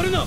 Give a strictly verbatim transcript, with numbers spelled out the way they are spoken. あるな。